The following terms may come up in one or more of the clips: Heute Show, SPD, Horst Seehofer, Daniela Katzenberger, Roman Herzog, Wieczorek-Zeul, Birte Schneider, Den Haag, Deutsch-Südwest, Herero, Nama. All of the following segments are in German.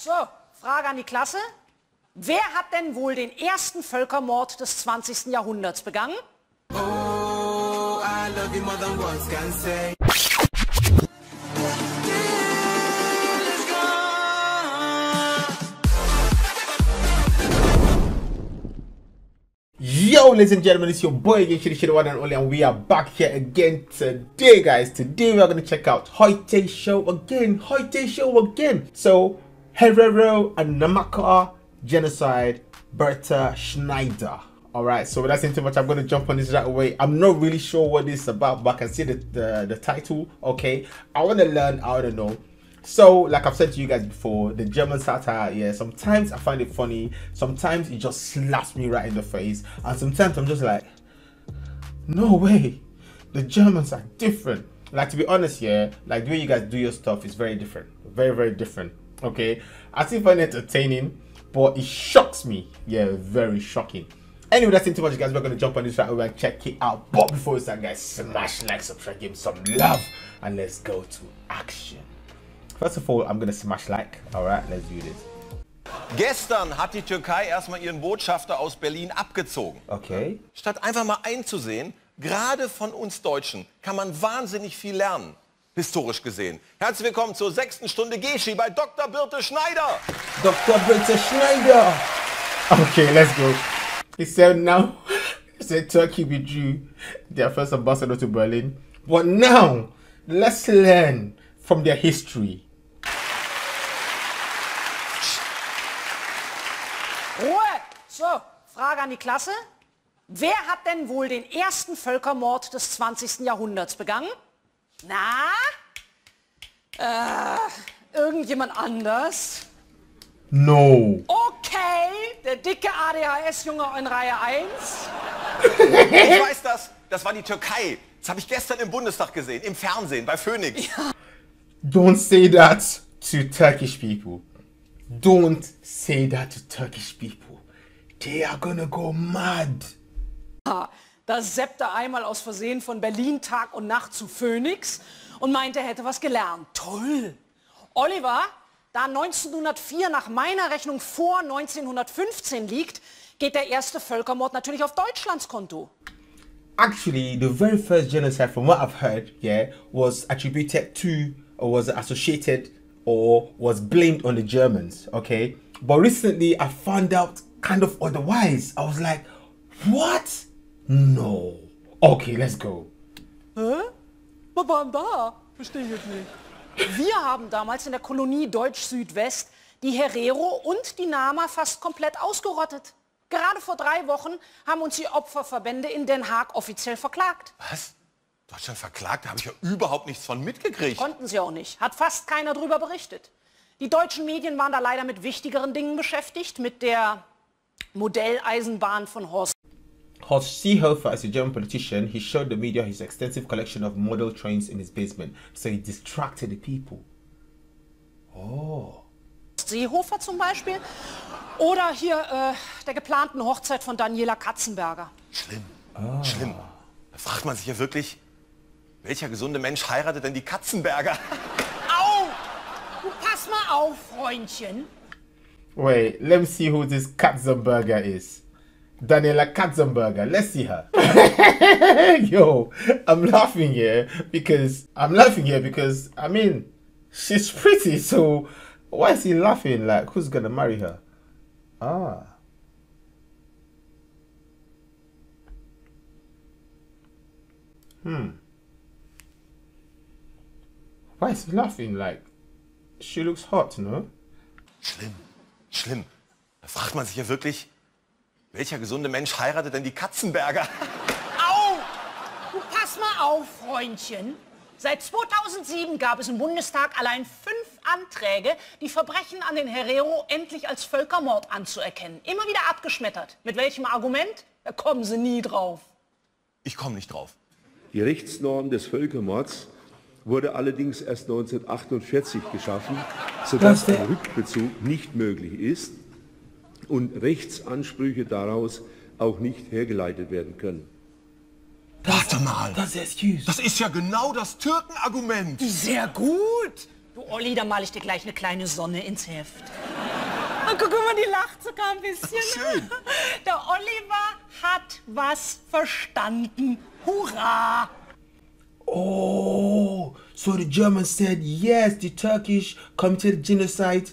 So, Frage an die Klasse. Wer hat denn wohl den ersten Völkermord des 20. Jahrhunderts begangen? Oh, I love you more than once can say. Yo, ladies and gentlemen, it's your boy again, Shiri one and only, and we are back here again today, guys. Today we are going to check out Heute Show again, Heute Show again. So, Herero and Namaka genocide, Birte Schneider. Alright, so without saying too much, I'm going to jump on this right away. I'm not really sure what this is about, but I can see the title, okay? I want to learn, I don't know. So, like I've said to you guys before, the German satire, yeah, sometimes I find it funny, sometimes it just slaps me right in the face, and sometimes I'm just like, no way, the Germans are different. Like, to be honest, yeah, like the way you guys do your stuff is very different, very, very different, okay? I still find it entertaining, but it shocks me, yeah, very shocking. Anyway, that's it too much, guys. We're going to jump on this right away and check it out. But before we start, guys, smash like, subscribe, give me some love, and let's go to action. First of all, I'm gonna smash like. Alright, let's do this. Gestern hat die Türkei erstmal ihren Botschafter aus Berlin abgezogen. Okay. Statt einfach mal einzusehen, gerade von uns Deutschen kann man wahnsinnig viel lernen, historisch gesehen. Herzlich willkommen zur 6. Stunde Geschi bei Dr. Birte Schneider. Dr. Birte Schneider. Okay, let's go. He said now, he said Turkey withdrew their first ambassador to Berlin. But now, let's learn from their history. Ruhe! So, Frage an die Klasse. Wer hat denn wohl den ersten Völkermord des 20. Jahrhunderts begangen? Na? Irgendjemand anders? No. Okay, der dicke ADHS-Junge in Reihe 1. Ich weiß das. Das war die Türkei. Das habe ich gestern im Bundestag gesehen, im Fernsehen, bei Phoenix. Ja. Don't say that to Turkish people. Don't say that to Turkish people. They are gonna go mad. Da seppte einmal aus Versehen von Berlin Tag und Nacht zu Phoenix und meinte, er hätte was gelernt. Toll. Oliver, da 1904 nach meiner Rechnung vor 1915 liegt, geht der erste Völkermord natürlich auf Deutschlands Konto. Actually, the very first genocide, from what I've heard, yeah, was attributed to, or was associated, or was blamed on the Germans, okay? But recently, I found out kind of otherwise. I was like, what? No. Okay, let's go. Hä? Was war denn da? Verstehe ich jetzt nicht. Wir haben damals in der Kolonie Deutsch-Südwest die Herero und die Nama fast komplett ausgerottet. Gerade vor 3 Wochen haben uns die Opferverbände in Den Haag offiziell verklagt. Was? Deutschland verklagt? Da habe ich ja überhaupt nichts von mitgekriegt. Konnten sie auch nicht. Hat fast keiner drüber berichtet. Die deutschen Medien waren da leider mit wichtigeren Dingen beschäftigt, mit der Modelleisenbahn von Horst. Horst Seehofer is a German politician. He showed the media his extensive collection of model trains in his basement, so he distracted the people. Oh. Seehofer zum Beispiel oder hier der geplanten Hochzeit von Daniela Katzenberger. Schlimm, oh. Schlimm. Da fragt man sich ja wirklich, welcher gesunde Mensch heiratet denn die Katzenberger? Au! Du pass mal auf, Freundchen. Wait, let me see who this Katzenberger is. Daniela Katzenberger, let's see her. Yo, I'm laughing here because, I mean, she's pretty, so... Why is he laughing? Like, who's gonna marry her? Ah. Hmm. Why is he laughing? Like, she looks hot, no? Schlimm. Schlimm. Da fragt man sich ja wirklich, welcher gesunde Mensch heiratet denn die Katzenberger? Au! Du pass mal auf, Freundchen. Seit 2007 gab es im Bundestag allein 5 Anträge, die Verbrechen an den Herero endlich als Völkermord anzuerkennen. Immer wieder abgeschmettert. Mit welchem Argument? Da kommen Sie nie drauf. Ich komme nicht drauf. Die Rechtsnorm des Völkermords wurde allerdings erst 1948 geschaffen, sodass ein Rückbezug nicht möglich ist und Rechtsansprüche daraus auch nicht hergeleitet werden können. Warte mal, das ist ja genau das Türkenargument. Sehr gut. Du Olli, da male ich dir gleich eine kleine Sonne ins Heft. Und guck mal, die lacht sogar ein bisschen. Schön. Der Oliver hat was verstanden. Hurra! Oh, so the Germans said, yes, the Turkish committed genocide.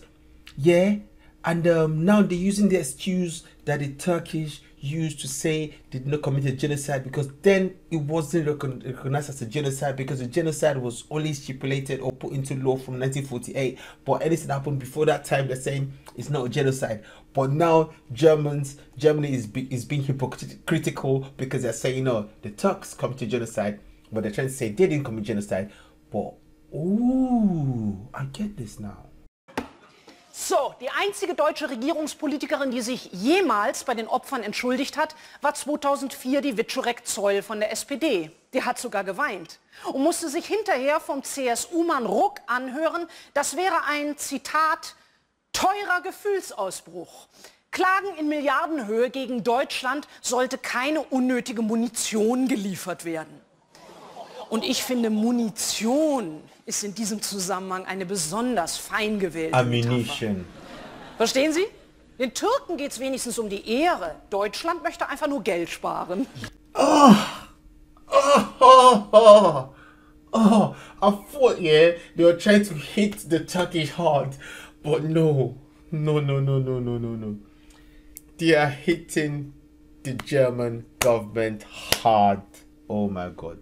Yeah, and now they're using the excuse that the Turkish used to say they did not commit a genocide because then it wasn't recognized as a genocide because the genocide was only stipulated or put into law from 1948. But anything happened before that time, they're saying it's not a genocide. But now Germany is being hypocritical because they're saying, no, the Turks committed genocide, but they're trying to say they didn't commit genocide. But, ooh, I get this now. So, die einzige deutsche Regierungspolitikerin, die sich jemals bei den Opfern entschuldigt hat, war 2004 die Wieczorek-Zeul von der SPD. Die hat sogar geweint und musste sich hinterher vom CSU-Mann Ruck anhören, das wäre ein, Zitat, teurer Gefühlsausbruch. Klagen in Milliardenhöhe gegen Deutschland sollte keine unnötige Munition geliefert werden. Und ich finde, Munition ist in diesem Zusammenhang eine besonders fein gewählte Metapher. Verstehen Sie? Den Türken geht es wenigstens um die Ehre. Deutschland möchte einfach nur Geld sparen. Oh, oh, oh, oh, oh. I thought, yeah, they were trying to hit the Turkish hard, but no, no, no, no, no, no, no, no. They are hitting the German government hard. Oh my God.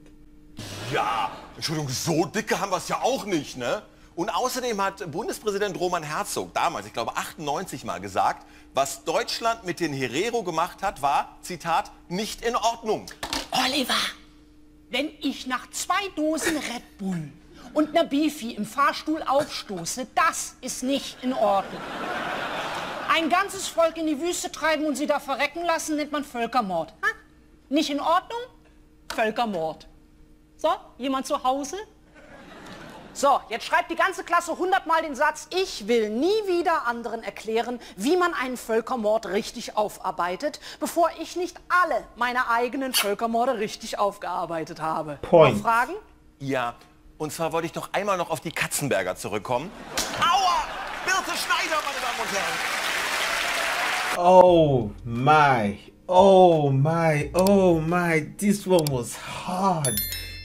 Ja, Entschuldigung, so dicke haben wir es ja auch nicht, ne? Und außerdem hat Bundespräsident Roman Herzog damals, ich glaube 98 mal gesagt, was Deutschland mit den Herero gemacht hat, war, Zitat, nicht in Ordnung. Oliver, wenn ich nach 2 Dosen Red Bull und einer Beefy im Fahrstuhl aufstoße, das ist nicht in Ordnung. Ein ganzes Volk in die Wüste treiben und sie da verrecken lassen, nennt man Völkermord. Ha? Nicht in Ordnung? Völkermord. So, jemand zu Hause? So, jetzt schreibt die ganze Klasse 100-mal den Satz, ich will nie wieder anderen erklären, wie man einen Völkermord richtig aufarbeitet, bevor ich nicht alle meine eigenen Völkermorde richtig aufgearbeitet habe. Noch Fragen? Ja, und zwar wollte ich doch einmal noch auf die Katzenberger zurückkommen. Aua! Birte Schneider, meine Damen und Herren! Oh my, oh my, oh my, this one was hard.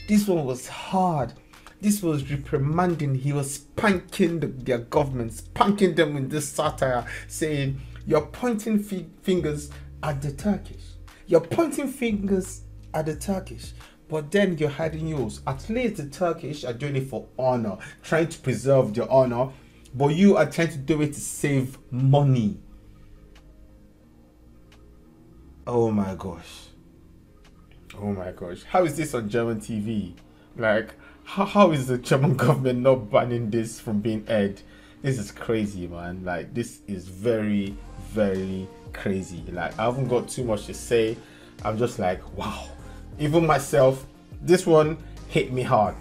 This one was hard. This was reprimanding. He was spanking their government, spanking them in this satire, saying, you're pointing fingers at the Turkish. You're pointing fingers at the Turkish, but then you're hiding yours. At least the Turkish are doing it for honor, trying to preserve their honor, but you are trying to do it to save money. Oh my gosh. Oh my gosh, how is this on German TV? Like, how is the German government not banning this from being aired? This is crazy, man. Like, this is very, very crazy. Like, I haven't got too much to say. I'm just like, wow. Even myself, this one hit me hard.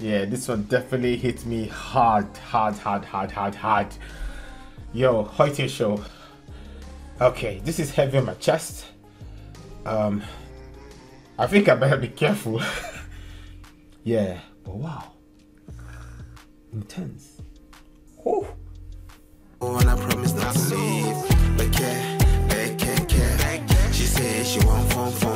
Yeah, this one definitely hit me hard, hard, hard, hard, hard, hard. Yo, Heute Show. Okay, this is heavy on my chest. I think I better be careful. Yeah, but wow. Intense. Oh. And I promise not to leave. But care, she says she won't phone.